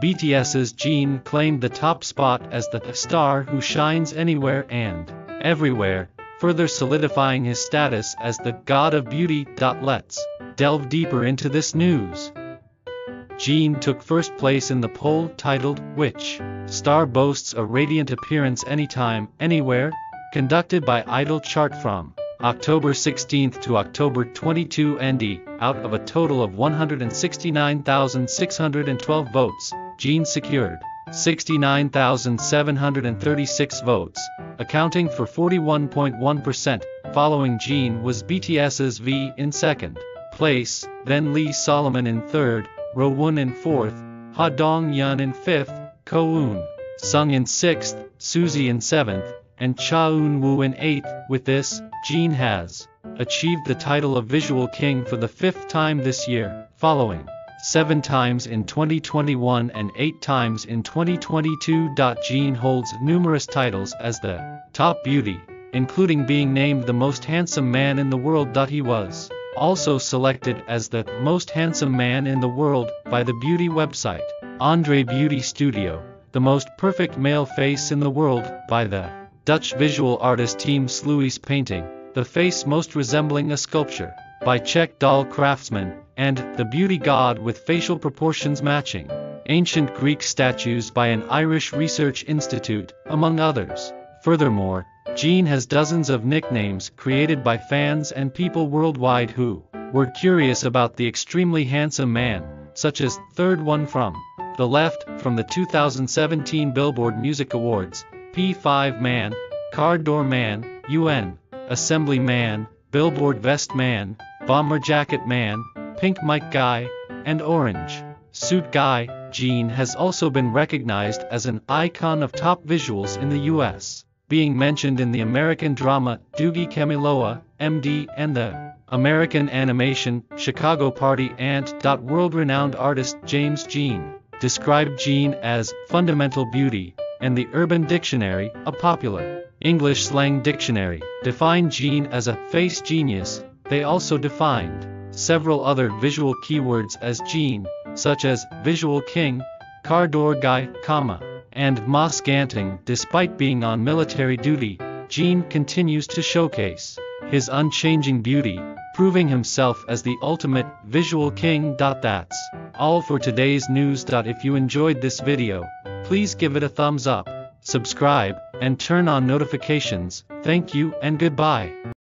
BTS's Jin claimed the top spot as the star who shines anywhere and everywhere, further solidifying his status as the god of beauty. Let's delve deeper into this news. Jin took first place in the poll titled, "Which Star Boasts a Radiant Appearance Anytime, Anywhere?" conducted by Idol Chart from October 16 to October 22 ND. Out of a total of 169,612 votes, Jin secured 69,736 votes, accounting for 41.1%. Following Jin was BTS's V in second place, then Lee Solomon in third, Rowoon in fourth, Ha Dong-yeon in fifth, Ko-eun Sung in sixth, Suzy in seventh, and Cha Eun-woo in eighth. With this, Jin has achieved the title of Visual King for the fifth time this year, following 7 times in 2021 and 8 times in 2022. Jin holds numerous titles as the top beauty, including being named the most handsome man in the world. He was also selected as the most handsome man in the world by the beauty website Andre Beauty Studio, the most perfect male face in the world by the Dutch visual artist Team Sluis Painting, the face most resembling a sculpture by Czech doll craftsman, and the beauty god with facial proportions matching ancient Greek statues by an Irish research institute, among others. Furthermore, Jin has dozens of nicknames created by fans and people worldwide who were curious about the extremely handsome man, such as Third One From the Left from the 2017 Billboard Music Awards, P5 Man, Car Door Man, UN, Assembly Man, Billboard Vest Man, Bomber Jacket Man, Pink Mike Guy, and Orange Suit Guy. Jin has also been recognized as an icon of top visuals in the US, being mentioned in the American drama Doogie Kameloa, M.D. and the American animation Chicago Party Ant. World-renowned artist James Jin described Jin as fundamental beauty, and the Urban Dictionary, a popular English slang dictionary, defined Jin as a face genius. They also defined several other visual keywords as Jin, such as Visual King, Car Door Guy, and Moss Ganting. Despite being on military duty, Jin continues to showcase his unchanging beauty, proving himself as the ultimate Visual King. That's all for today's news. If you enjoyed this video, please give it a thumbs up, subscribe, and turn on notifications. Thank you and goodbye.